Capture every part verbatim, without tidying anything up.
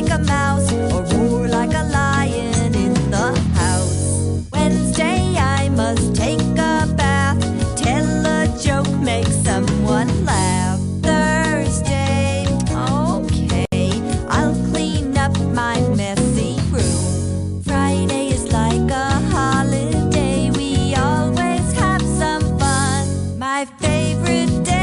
like a mouse or roar like a lion in the house. Wednesday I must take a bath, tell a joke, make someone laugh. Thursday, okay, I'll clean up my messy room. Friday is like a holiday, we always have some fun. My favorite day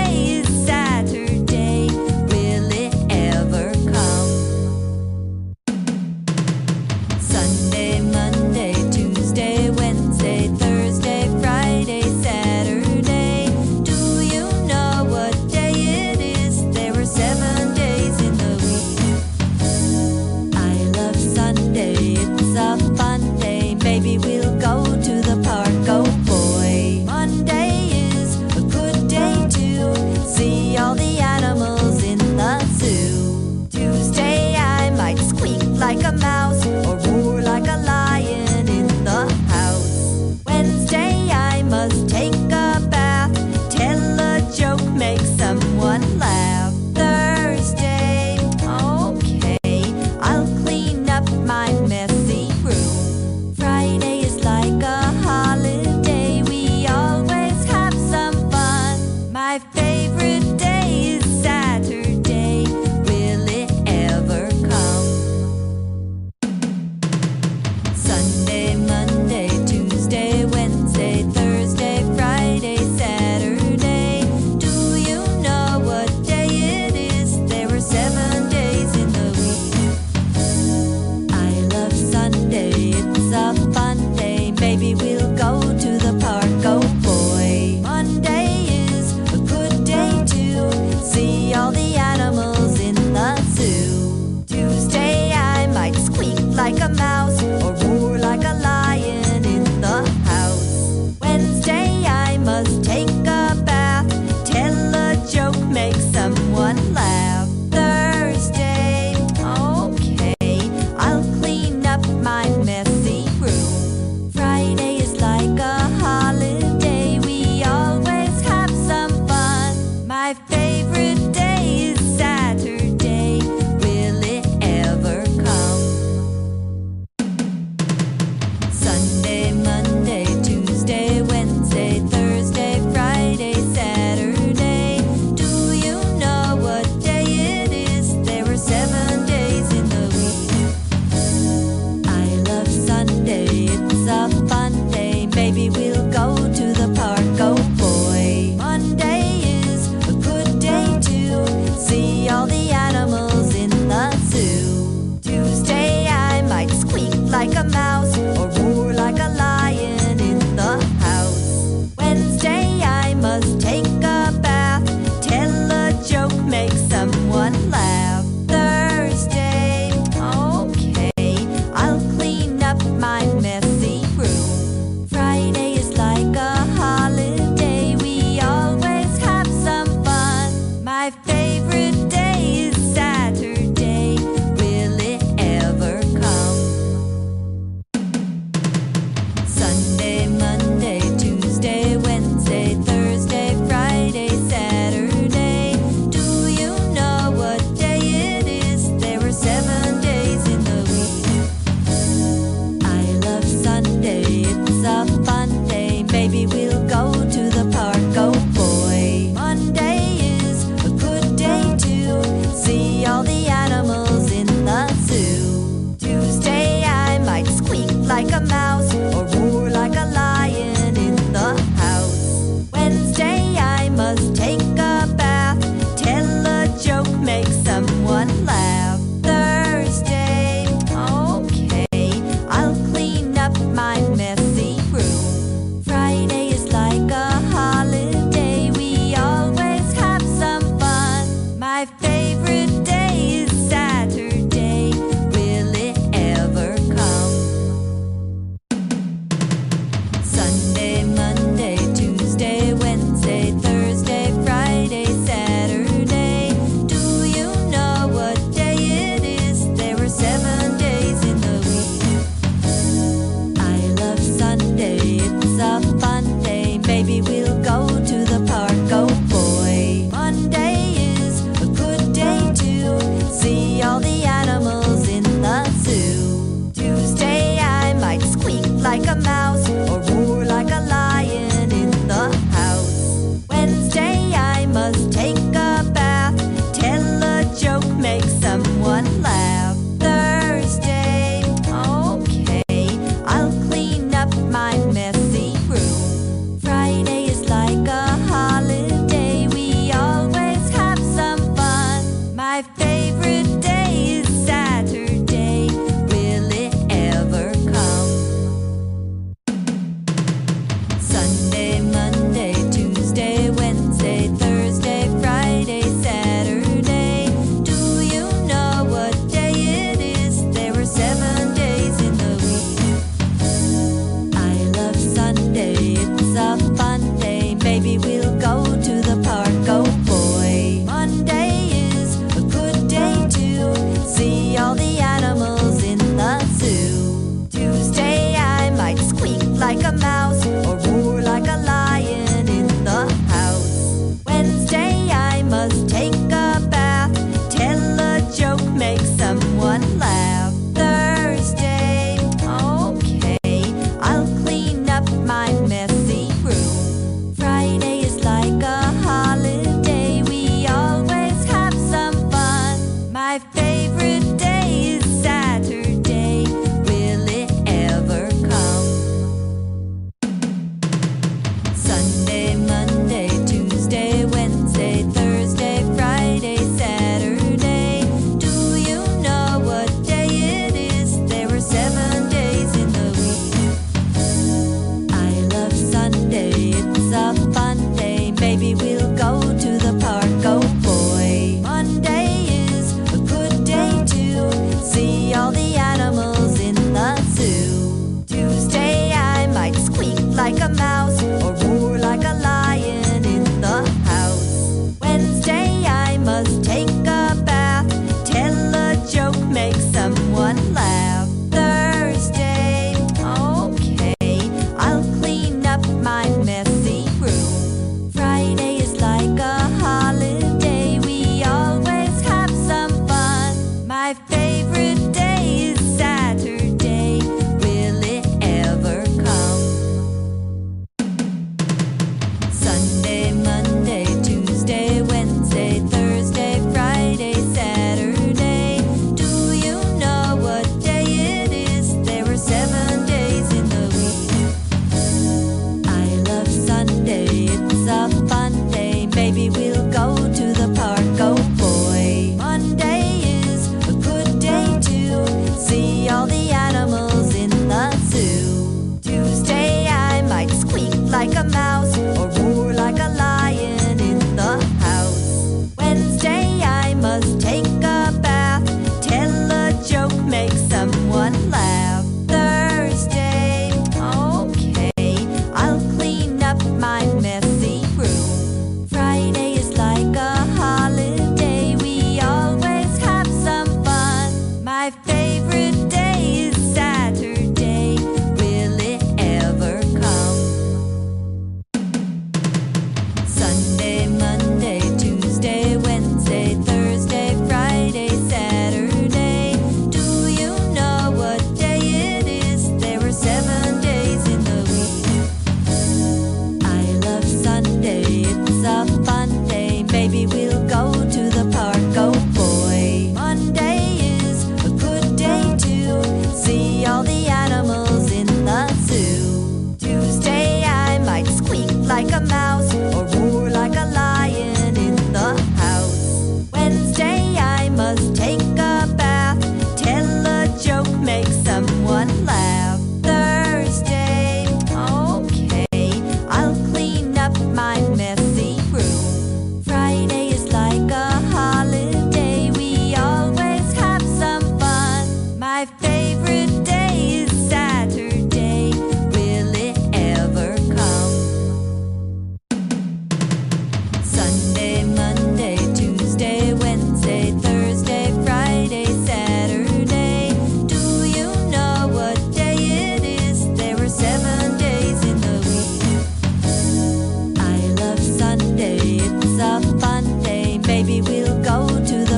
Maybe we'll go to the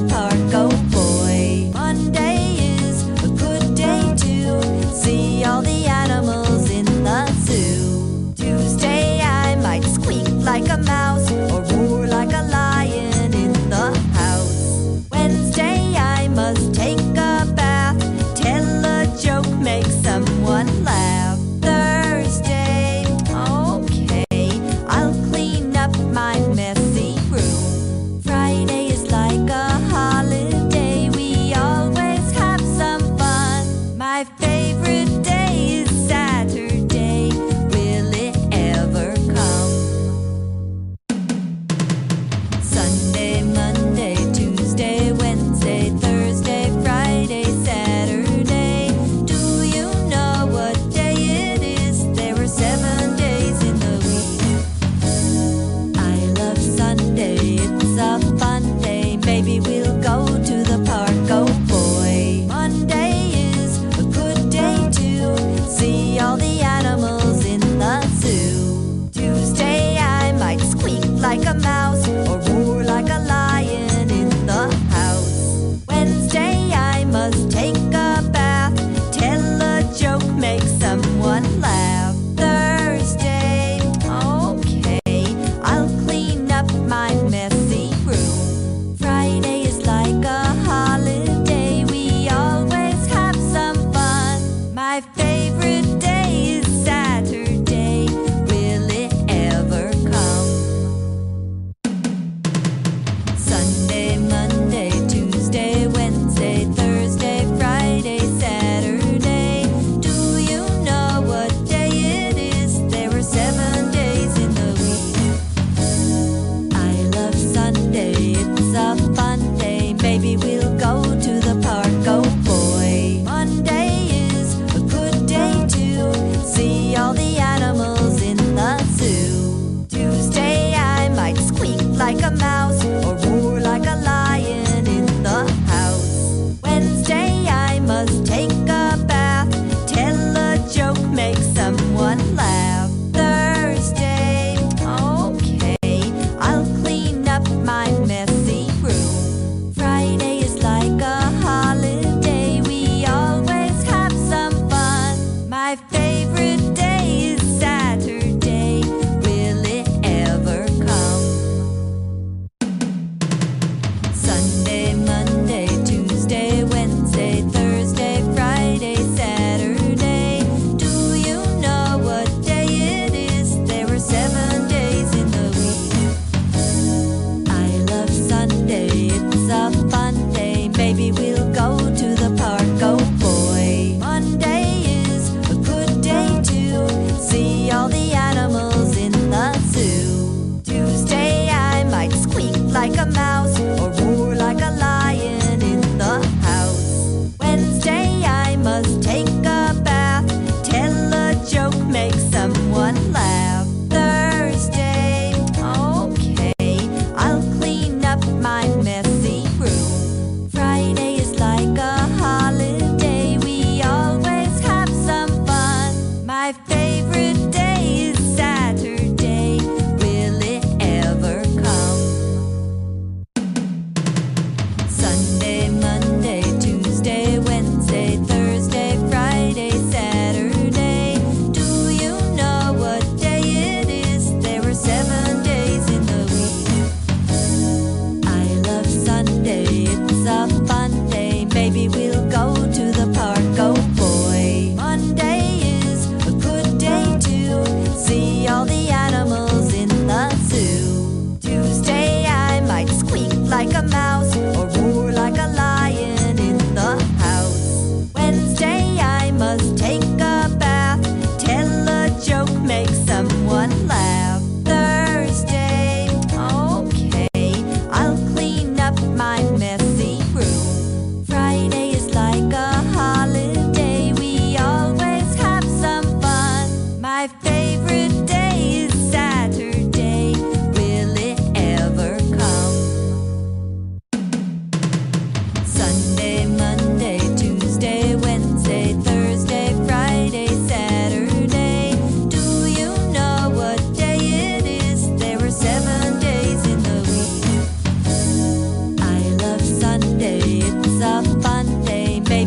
park, oh boy. Monday is a good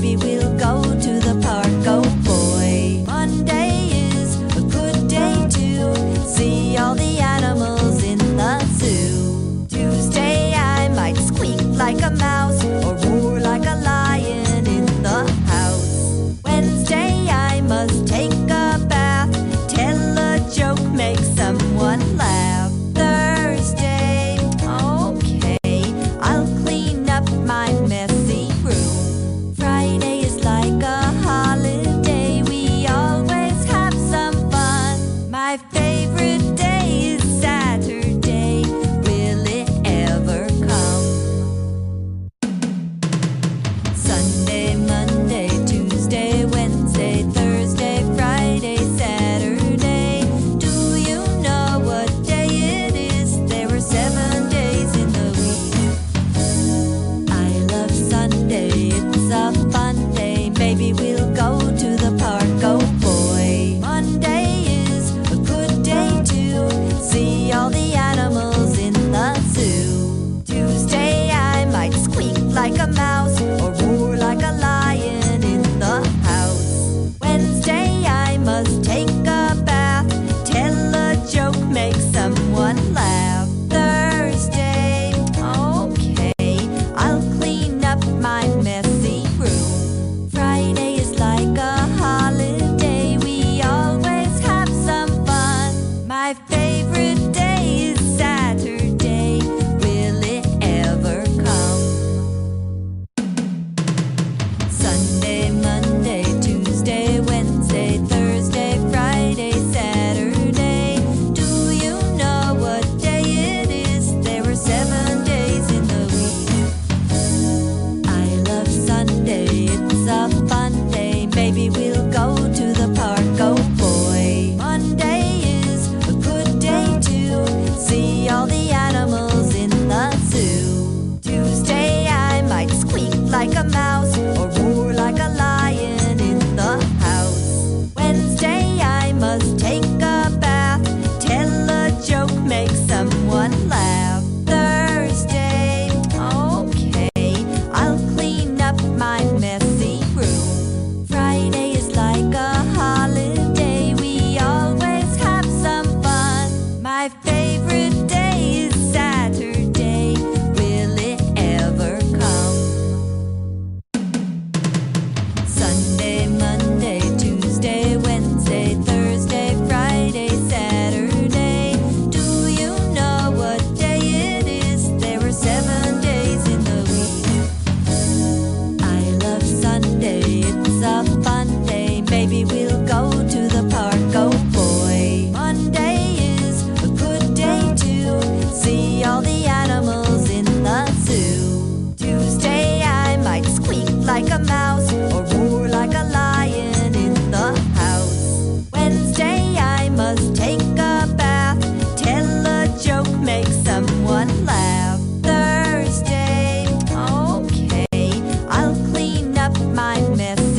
Maybe we'll go to the park, oh boy. Monday is a good day to see all the animals in the zoo. Tuesday I might squeak like a mouse or roar like a lion in the house. Wednesday I must take a bath, tell a joke, make someone laugh. Thursday, okay, I'll clean up my messy room. Friday is like a holiday, we always have some fun. My favorite day is Saturday, will it ever come? Sunday, Monday, Tuesday, Wednesday, Thursday, Friday, Saturday. Do you know what day it is? There are seven days in the week. I love Sunday, it's a fun day. Maybe we'll go to the park, oh boy. Monday is a good day to see all the animals in the zoo. Tuesday I might squeak like a mouse or roar like a lion in the house. Wednesday I must take a bath, tell a joke, make someone laugh. Thursday, okay, I'll clean up my messy room. Friday is like a holiday, we always have some fun. My favorite day is Saturday, will it ever come? Sunday, Monday, Tuesday, Wednesday, Thursday, Friday, Saturday. Do you know what day it is? There are seven days in the week. I love Sunday, it's a fun day. Maybe we'll go to the park, oh boy. Monday is a good day to see all the animals in the zoo. Tuesday I might squeak like a mouse or roar like a lion in the house. Wednesday I must take a bath, tell a joke, make someone laugh. Thursday, okay, I'll clean up my messy room. Friday is like a holiday, we always have some fun. My favorite day is Saturday, will it ever come? Sunday, Monday, Tuesday, Wednesday, Thursday, Friday, Saturday. Do you know what day it is? There are seven days in the week. I love Sunday, it's a fun day. Maybe we'll go to the park, oh boy. Monday is a good day to see all the animals in the zoo. Tuesday I might squeak like a mouse or roar like a lion in the house. Wednesday I must take a bath, tell a joke, make someone laugh. Thursday, okay, I'll clean up my mess.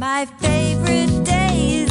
My favorite day is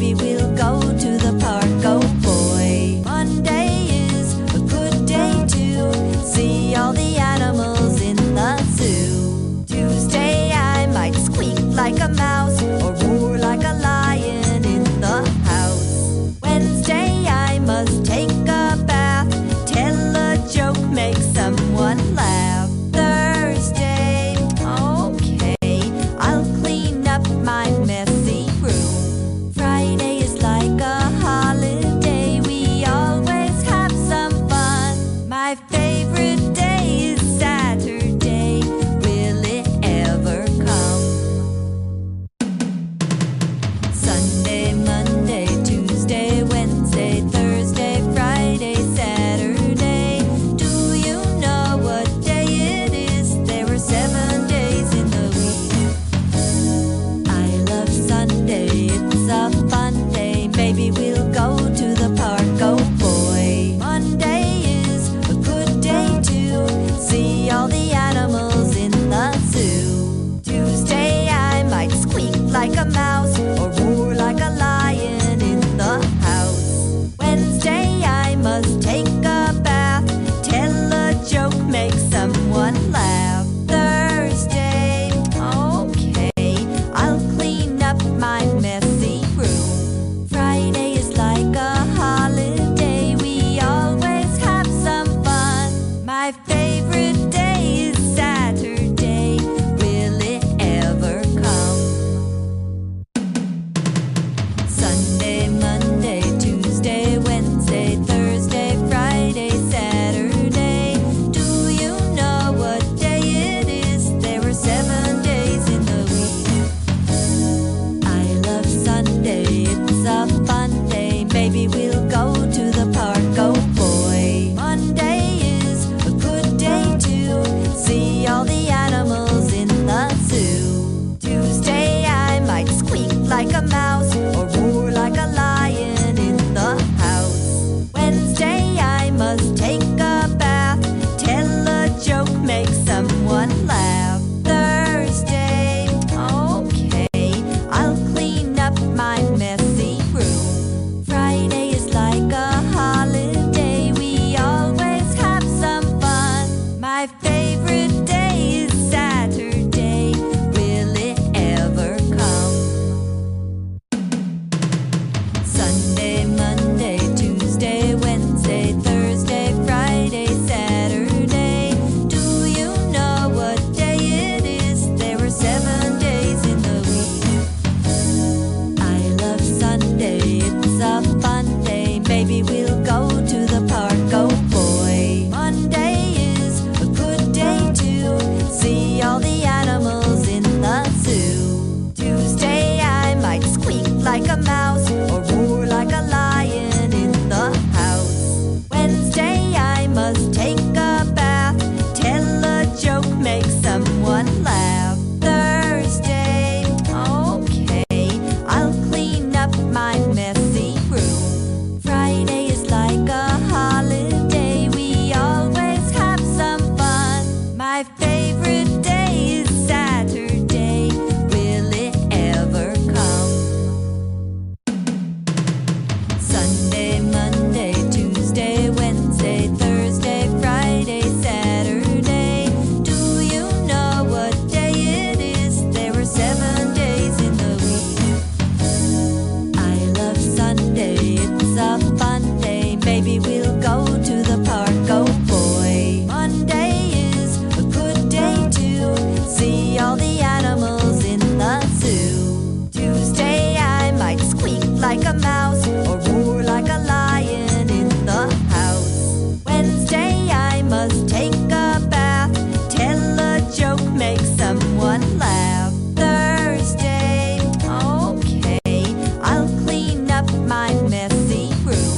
Maybe we'll go to the park, oh boy. Monday is a good day to see all the animals in the zoo. Tuesday I might squeak like a mouse or roar like a lion in the house. Wednesday I must take a bath, tell a joke, make someone laugh. Thursday, okay, I'll clean up my messy room. Friday is like a holiday, we always have some fun. My favorite day is Saturday, will it ever come? Sunday, Monday, Tuesday, Wednesday, Thursday, Friday, Saturday. Do you know what day it is? There were seven days in the week. I love Sunday, it's a fun day. Maybe we'll go to the park, oh boy. Monday is a good day to see all the animals in the zoo. Tuesday I might squeak like a mouse or roar like a lion in the house. Wednesday I must take a bath, tell a joke, make someone laugh. Thursday, okay, I'll clean up my messy room. Friday is like a holiday, we always have some fun. My favorite day is Saturday, will it ever come? Sunday, Monday, Tuesday, Wednesday, Thursday, Friday, Saturday. Do you know what day it is? There were seven days in the week. I love Sunday, it's a fun day. Maybe we'll go to the park, oh boy. Monday is a good day to see all the animals in the zoo. Tuesday I might squeak like a mouse or roar like a lion in the house. Wednesday I must take a bath, tell a joke, make someone laugh. Thursday, okay, I'll clean up my messy room. Friday is like a holiday, we always have some fun. My favorite day is Saturday, will it ever come? Sunday, Monday, Tuesday, Wednesday, Thursday, Friday, Saturday. Do you know what day it is? There were seven days in the week. I love Sunday, it's a fun day. Maybe we'll go to the park, oh boy. Monday is a good day to see all the animals in the zoo. Tuesday I might squeak like a mouse or roar like a lion in the house. Wednesday I must take a bath, tell a joke, make someone laugh. Thursday, okay, I'll clean up my messy room. Friday is like a holiday, we always have some fun. My favorite day is Saturday, will it ever come? Sunday, Monday, Tuesday, Wednesday, Thursday, Friday, Saturday. Do you know what day it is? There were seven days in the week. I love Sunday, it's a fun day. Maybe we'll go to the park, oh boy. Monday is a good day to see all the animals in the zoo. Tuesday I might squeak like a mouse or roar like a lion in the house. Wednesday I must take a bath, tell a joke, make someone laugh. Thursday, okay, I'll clean up my messy room.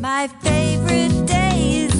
My favorite day is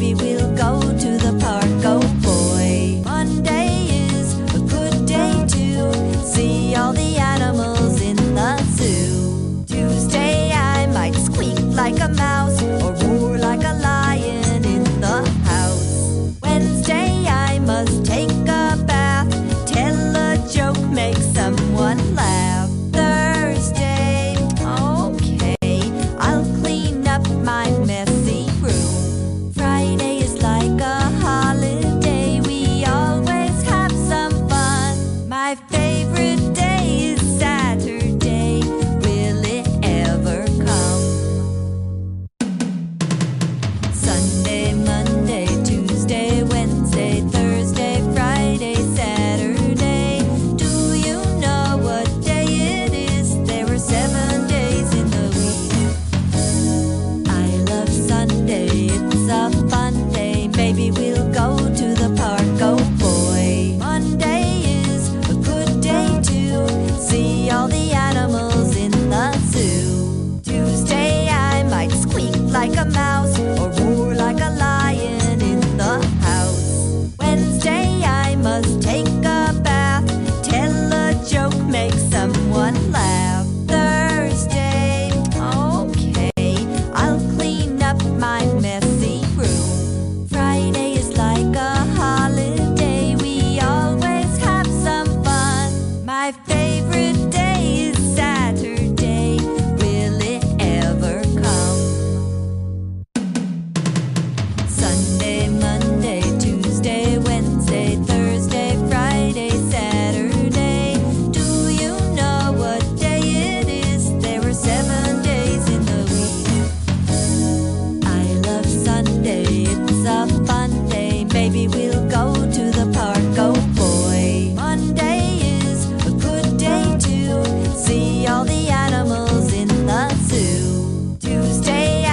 Maybe we'll go to the park, oh boy. Monday is a good day to see all the animals in the zoo. Tuesday I might squeak like a mouse or roar like a lion in the house. Wednesday I must take a bath, tell a joke, make someone laugh. Thursday, okay, I'll clean up my messy room. Friday is like a holiday, we always have some fun. My favorite day is Saturday, will it ever come? Sunday, Monday, Tuesday, Wednesday, Thursday, Friday, Saturday. Do you know what day it is? There are seven days in the week. I love Sunday, it's a fun day. Maybe we'll go to the park, oh boy. Monday is a good day to see all the animals in the zoo. Tuesday I might squeak like a mouse or roar like a lion in the house. Wednesday I must take a bath, tell a joke, make someone laugh. Thursday, okay,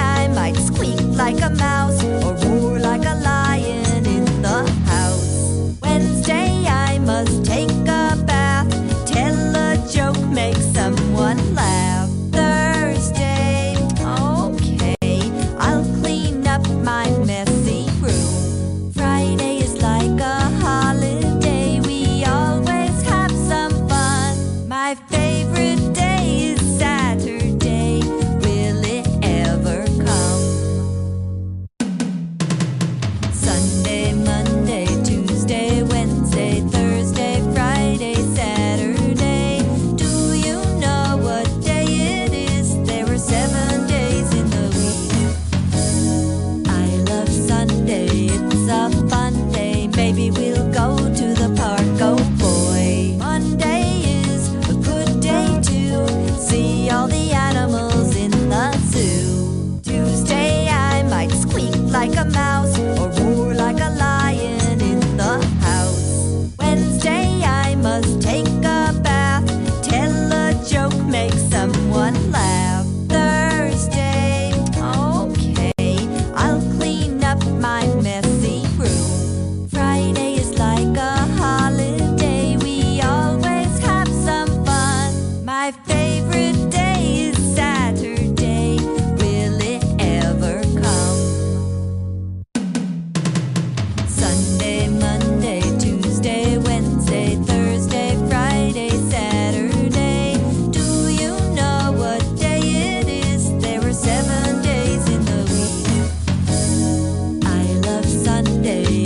I'll clean up my messy room. Friday is like a holiday, we always have some fun. My favorite day is Saturday, will it ever come? Sunday, Monday, Tuesday, Wednesday, Thursday, Friday, Saturday. Do you know what day it is? There are seven days in the week. I love Sunday, it's a fun day. Maybe we'll go to the park, oh boy. Monday is a good day to see all the animals in the zoo. Tuesday I might squeak like a mouse or roar like a lion in the house. Wednesday I must take a bath, tell a joke, make someone laugh. Thursday, okay, I'll clean up my messy room. Friday is like a holiday, we always have some fun. My favorite day is Saturday, will it ever come? Sunday, Monday, Tuesday, Wednesday, Thursday, Friday, Saturday. Do you know what day it is? There are seven days in the week. I love Sunday, it's a fun day. Maybe we'll go to the park, oh boy. Monday is a good day to see all the animals in the zoo. Tuesday I might squeak like a mouse or roar like a lion in the house. Wednesday I must take a bath, tell a joke, make someone laugh. Thursday, okay, I'll clean up my messy room. Friday is like a holiday, we always have some fun. My favorite day is Saturday, will it ever come? Sunday, Monday, Tuesday, Wednesday, Thursday, Friday, Saturday. Do you know what day it is? There are seven days in the week. I love Sunday,